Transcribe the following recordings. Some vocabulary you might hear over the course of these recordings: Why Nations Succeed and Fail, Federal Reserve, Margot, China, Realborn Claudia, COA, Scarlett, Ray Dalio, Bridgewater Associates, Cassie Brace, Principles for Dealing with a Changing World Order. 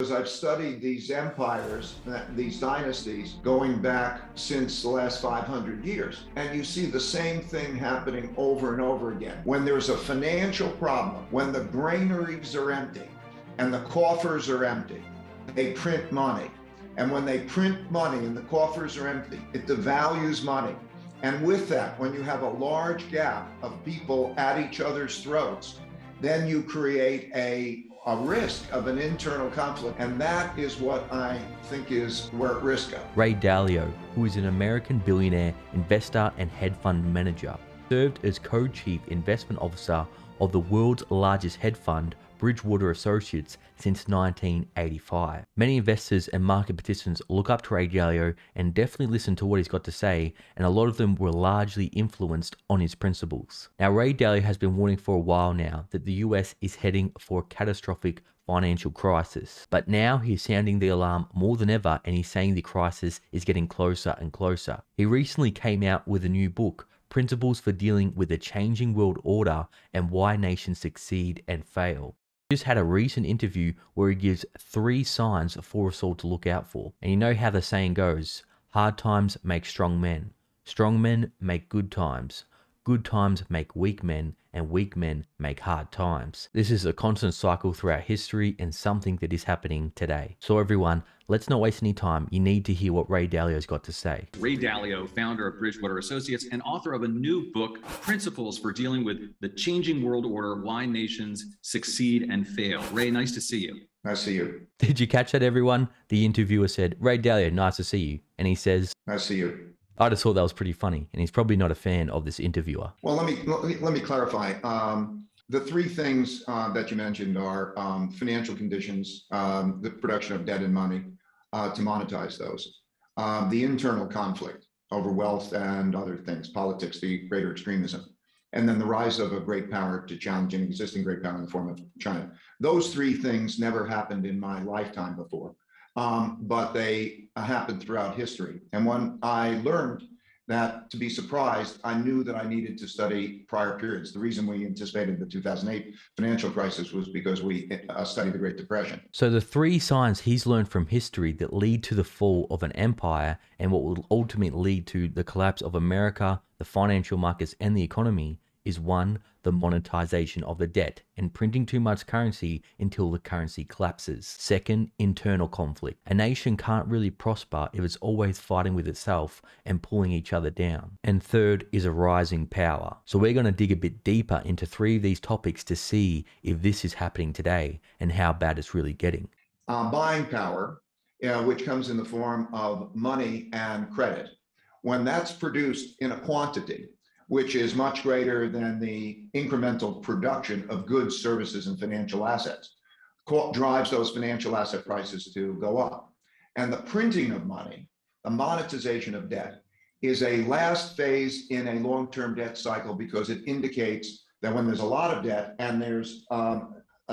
As I've studied these empires, these dynasties, going back since the last 500 years, and you see the same thing happening over and over again. When there's a financial problem, when the granaries are empty and the coffers are empty, they print money. And when they print money and the coffers are empty, it devalues money. And with that, when you have a large gap of people at each other's throats, then you create a risk of an internal conflict, and that is what I think is we're at risk of. Ray Dalio, who is an American billionaire, investor and hedge fund manager, served as co-chief investment officer of the world's largest hedge fund, Bridgewater Associates, since 1985. Many investors and market participants look up to Ray Dalio and definitely listen to what he's got to say, and a lot of them were largely influenced on his principles. Now, Ray Dalio has been warning for a while now that the US is heading for a catastrophic financial crisis, but now he's sounding the alarm more than ever, and he's saying the crisis is getting closer and closer. He recently came out with a new book, Principles for Dealing with a Changing World Order and Why Nations Succeed and Fail. He just had a recent interview where he gives 3 signs for us all to look out for. And you know how the saying goes, hard times make strong men make good times make weak men make hard times. This is a constant cycle throughout history and something that is happening today. So everyone, let's not waste any time. You need to hear what Ray Dalio's got to say. Ray Dalio, founder of Bridgewater Associates and author of a new book, Principles for Dealing with the Changing World Order, Why Nations Succeed and Fail. Ray, nice to see you. Nice to see you. Did you catch that, everyone? The interviewer said, Ray Dalio, nice to see you. And he says, nice to see you. I just thought that was pretty funny, and he's probably not a fan of this interviewer. Well, let me clarify. The 3 things that you mentioned are financial conditions, the production of debt and money to monetize those, the internal conflict over wealth and other things, politics, the greater extremism, and then the rise of a great power to challenge an existing great power in the form of China. Those 3 things never happened in my lifetime before. But they happened throughout history. And when I learned that, to be surprised, I knew that I needed to study prior periods. The reason we anticipated the 2008 financial crisis was because we studied the Great Depression. So the 3 signs he's learned from history that lead to the fall of an empire and what will ultimately lead to the collapse of America, the financial markets, and the economy is 1, the monetization of the debt and printing too much currency until the currency collapses. 2, internal conflict. A nation can't really prosper if it's always fighting with itself and pulling each other down. And 3 is a rising power. So we're going to dig a bit deeper into 3 of these topics to see if this is happening today and how bad it's really getting. Buying power, which comes in the form of money and credit. When that's produced in a quantity, which is much greater than the incremental production of goods, services, and financial assets, drives those financial asset prices to go up. And the printing of money, the monetization of debt, is a last phase in a long-term debt cycle because it indicates that when there's a lot of debt and there's a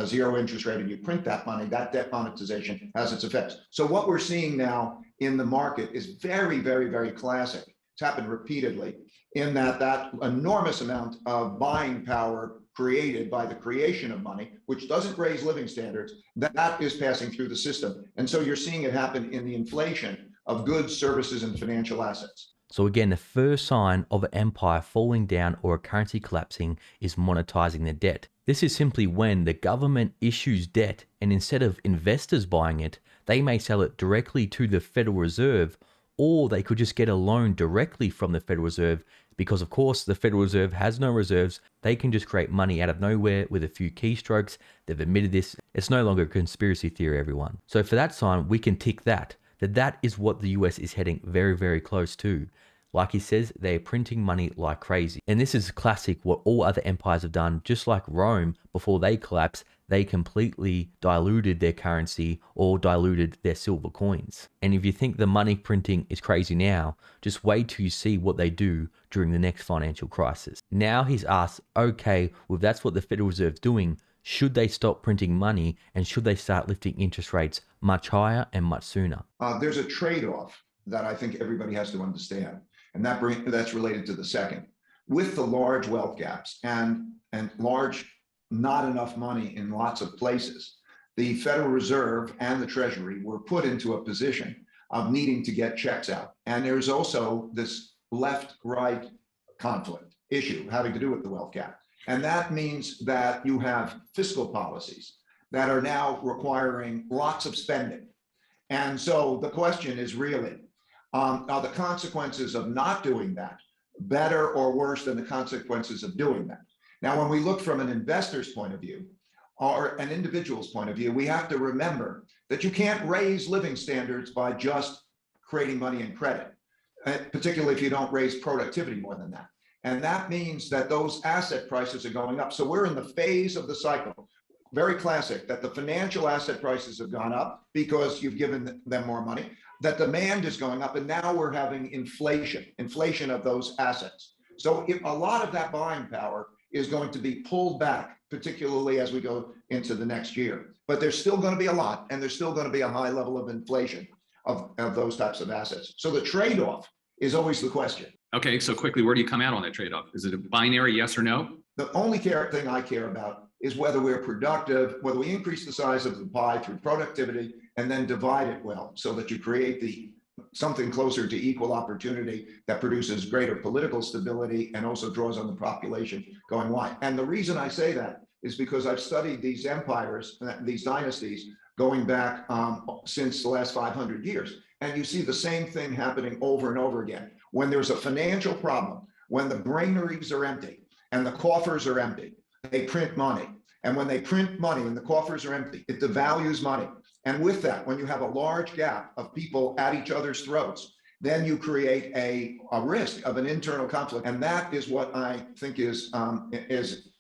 zero interest rate and you print that money, that debt monetization has its effects. So what we're seeing now in the market is very, very, very classic. It's happened repeatedly, in that enormous amount of buying power created by the creation of money, which doesn't raise living standards, that is passing through the system. And so you're seeing it happen in the inflation of goods, services, and financial assets. So again, the first sign of an empire falling down or a currency collapsing is monetizing the debt. This is simply when the government issues debt, and instead of investors buying it, they may sell it directly to the Federal Reserve, or they could just get a loan directly from the Federal Reserve, because of course the Federal Reserve has no reserves. They can just create money out of nowhere with a few keystrokes. They've admitted this. It's no longer a conspiracy theory, everyone. So for that sign, we can tick that is what the US is heading very, very close to. Like he says, they're printing money like crazy. And this is classic what all other empires have done, just like Rome before they collapsed. They completely diluted their currency or diluted their silver coins. And if you think the money printing is crazy now, just wait till you see what they do during the next financial crisis. Now he's asked, okay, well, if that's what the Federal Reserve's doing, should they stop printing money and should they start lifting interest rates much higher and much sooner? There's a trade-off that I think everybody has to understand, and that's related to the second. With the large wealth gaps and large not enough money in lots of places, the Federal Reserve and the Treasury were put into a position of needing to get checks out. And there's also this left-right conflict issue having to do with the wealth gap. And that means that you have fiscal policies that are now requiring lots of spending. And so the question is really, are the consequences of not doing that better or worse than the consequences of doing that? Now, when we look from an investor's point of view or an individual's point of view, we have to remember that you can't raise living standards by just creating money and credit, particularly if you don't raise productivity more than that. And that means that those asset prices are going up. So we're in the phase of the cycle, very classic, that the financial asset prices have gone up because you've given them more money, that demand is going up, and now we're having inflation of those assets. So a lot of that buying power is going to be pulled back, particularly as we go into the next year. But there's still going to be a lot, and there's still going to be a high level of inflation of those types of assets. So the trade-off is always the question. Okay, so quickly, where do you come out on that trade-off? Is it a binary yes or no? The only thing I care about is whether we're productive, whether we increase the size of the pie through productivity and then divide it well so that you create something closer to equal opportunity that produces greater political stability and also draws on the population going wide. And the reason I say that is because I've studied these empires, these dynasties going back since the last 500 years. And you see the same thing happening over and over again. When there's a financial problem, when the granaries are empty and the coffers are empty, they print money. And when they print money and the coffers are empty, it devalues money. And with that, when you have a large gap of people at each other's throats, then you create a risk of an internal conflict. And that is what I think is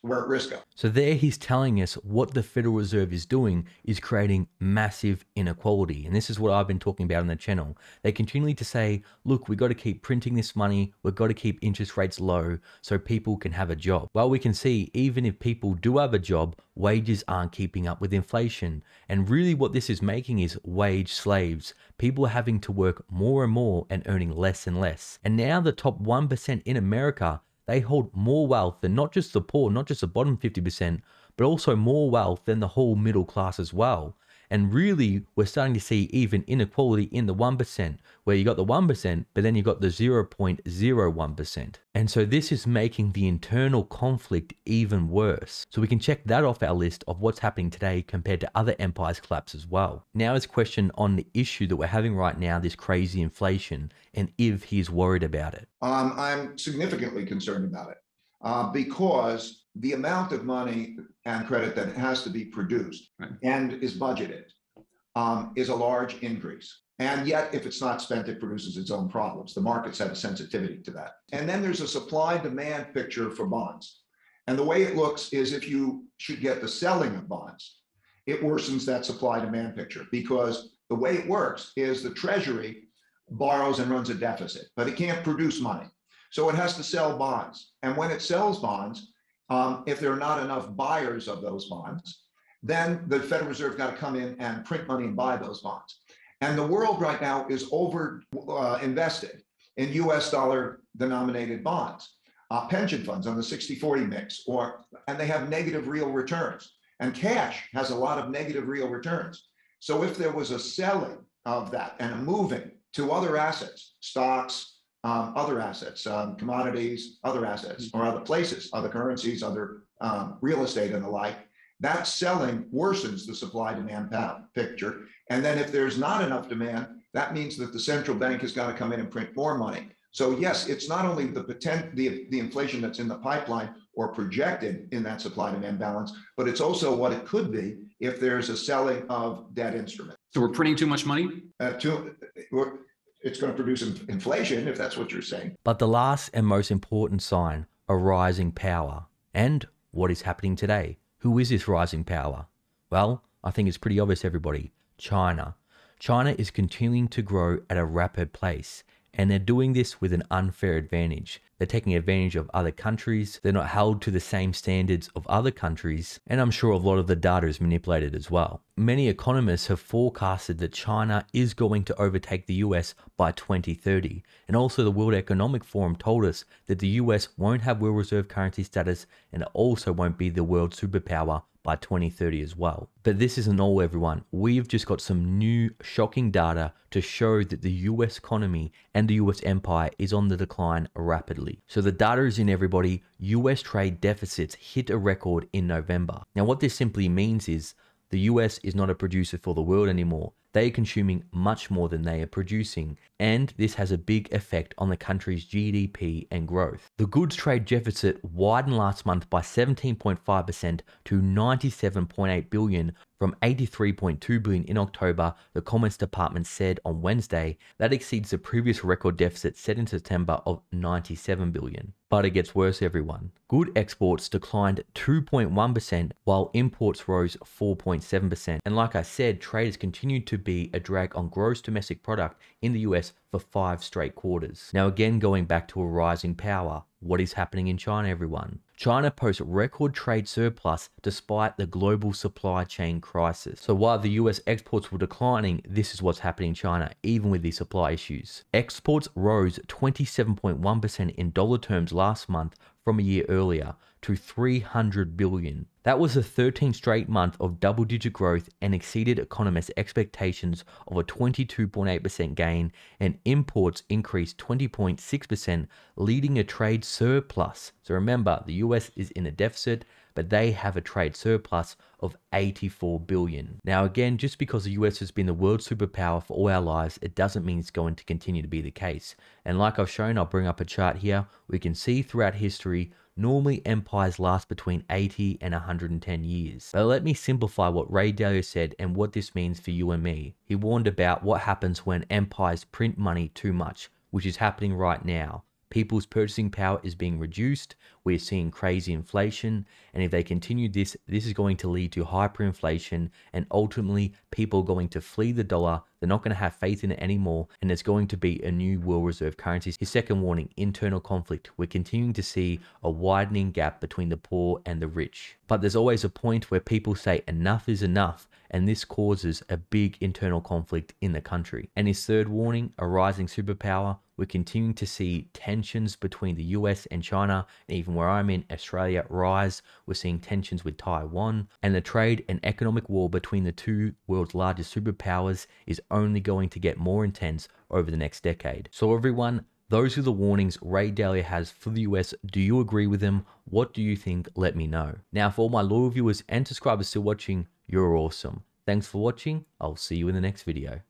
where at risk of. So there he's telling us what the Federal Reserve is doing is creating massive inequality. And this is what I've been talking about on the channel. They continually to say, look, we've got to keep printing this money. We've got to keep interest rates low so people can have a job. Well, we can see even if people do have a job, wages aren't keeping up with inflation. And really what this is making is wage slaves. People are having to work more and more and earning less and less. And now the top 1% in America, they hold more wealth than not just the poor, not just the bottom 50%, but also more wealth than the whole middle class as well. And really, we're starting to see even inequality in the 1%, where you got the 1%, but then you got the 0.01%. And so this is making the internal conflict even worse. So we can check that off our list of what's happening today compared to other empires collapse as well. Now his question on the issue that we're having right now, this crazy inflation, and if he's worried about it. I'm significantly concerned about it because the amount of money and credit that has to be produced and is budgeted is a large increase. And yet, if it's not spent, it produces its own problems. The markets have a sensitivity to that. And then there's a supply-demand picture for bonds. And the way it looks is if you should get the selling of bonds, it worsens that supply-demand picture because the way it works is the Treasury borrows and runs a deficit, but it can't produce money. So it has to sell bonds. And when it sells bonds, if there are not enough buyers of those bonds, then the Federal Reserve got to come in and print money and buy those bonds. And the world right now is over invested in US dollar denominated bonds, pension funds on the 60-40 mix, and they have negative real returns. And cash has a lot of negative real returns. So if there was a selling of that and a moving to other assets, stocks, other assets, commodities, other assets, or other places, other currencies, other real estate and the like, that selling worsens the supply-demand picture. And then if there's not enough demand, that means that the central bank has got to come in and print more money. So yes, it's not only the inflation that's in the pipeline or projected in that supply-demand balance, but it's also what it could be if there's a selling of debt instruments. So we're printing too much money? It's going to produce inflation, if that's what you're saying. But the last and most important sign, a rising power. And what is happening today? Who is this rising power? Well, I think it's pretty obvious, everybody. China. China is continuing to grow at a rapid pace, and they're doing this with an unfair advantage. They're taking advantage of other countries. They're not held to the same standards of other countries. And I'm sure a lot of the data is manipulated as well. Many economists have forecasted that China is going to overtake the US by 2030. And also the World Economic Forum told us that the US won't have world reserve currency status and it also won't be the world superpower by 2030 as well. But this isn't all, everyone. We've just got some new shocking data to show that the US economy and the US empire is on the decline rapidly. So the data is in, everybody. US trade deficits hit a record in November. Now, what this simply means is the US is not a producer for the world anymore. They are consuming much more than they are producing, and this has a big effect on the country's GDP and growth. The goods trade deficit widened last month by 17.5% to $97.8 billion from $83.2 billion in October, the Commerce Department said on Wednesday. That exceeds the previous record deficit set in September of $97 billion. But it gets worse, everyone. Good exports declined 2.1% while imports rose 4.7%. And like I said, trade has continued to be a drag on gross domestic product in the US for 5 straight quarters. Now, again, going back to a rising power, what is happening in China, everyone? China posts record trade surplus despite the global supply chain crisis. So while the US exports were declining, this is what's happening in China, even with these supply issues. Exports rose 27.1% in dollar terms last month from a year earlier to $300 billion. That was the 13th straight month of double-digit growth and exceeded economists' expectations of a 22.8% gain, and imports increased 20.6%, leading a trade surplus. So remember, the US is in a deficit, but they have a trade surplus of $84 billion. Now again, just because the US has been the world superpower for all our lives, it doesn't mean it's going to continue to be the case. And like I've shown, I'll bring up a chart here. We can see throughout history, normally empires last between 80 and 110 years. But let me simplify what Ray Dalio said and what this means for you and me. He warned about what happens when empires print money too much, which is happening right now. People's purchasing power is being reduced, we're seeing crazy inflation, and if they continue this, this is going to lead to hyperinflation, and ultimately people are going to flee the dollar, they're not going to have faith in it anymore, and there's going to be a new world reserve currency. His second warning, internal conflict. We're continuing to see a widening gap between the poor and the rich. But there's always a point where people say enough is enough, and this causes a big internal conflict in the country. And his third warning, a rising superpower. We're continuing to see tensions between the US and China, and even where I'm in Australia rise. We're seeing tensions with Taiwan, and the trade and economic war between the two world's largest superpowers is only going to get more intense over the next decade. So everyone, those are the warnings Ray Dalio has for the US. Do you agree with him? What do you think? Let me know. Now, for all my loyal viewers and subscribers still watching, you're awesome. Thanks for watching. I'll see you in the next video.